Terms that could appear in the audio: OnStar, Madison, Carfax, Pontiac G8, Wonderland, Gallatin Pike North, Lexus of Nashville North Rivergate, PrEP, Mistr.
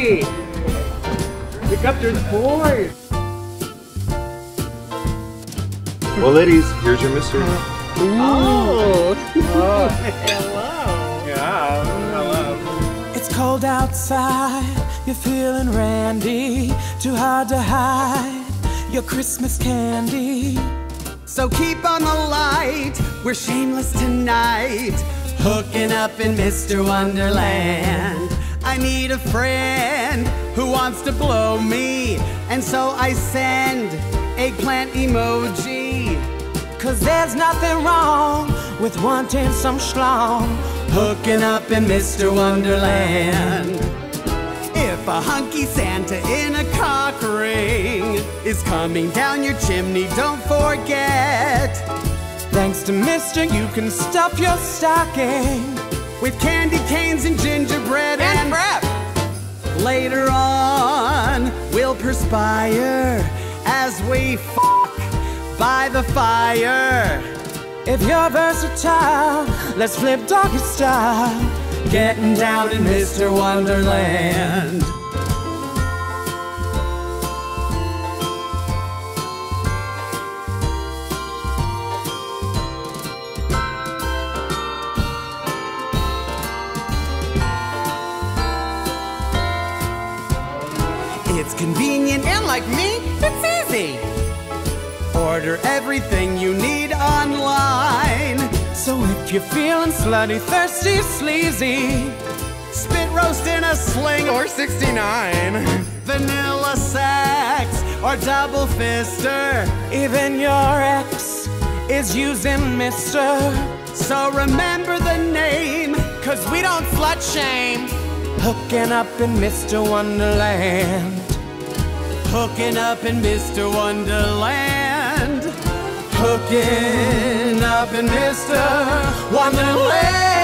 Hey! Pick up your boys! Well, ladies, here's your Mistr. Oh! Oh, hello! Yeah, hello. It's cold outside, you're feeling randy. Too hard to hide your Christmas candy. So keep on the light, we're shameless tonight. Hooking up in Mr. Wonderland. I need a friend who wants to blow me, and so I send eggplant emoji. 'Cause there's nothing wrong with wanting some schlong. Hooking up in Mr. Wonderland. If a hunky Santa in a cock ring is coming down your chimney, don't forget, thanks to Mistr, you can stuff your stocking with candy canes and gingerbread and prep. Later on, we'll perspire as we fuck by the fire. If you're versatile, let's flip doggy style, getting down in Mr. Wonderland. It's convenient, and like me, it's easy. Order everything you need online. So if you're feeling slutty, thirsty, sleazy, spit roast in a sling or 69, vanilla sex or double fister, even your ex is using Mistr. So remember the name, 'cause we don't slut shame. Hooking up in Mr. Wonderland. Hooking up in Mr. Wonderland. Hooking up in Mr. Wonderland.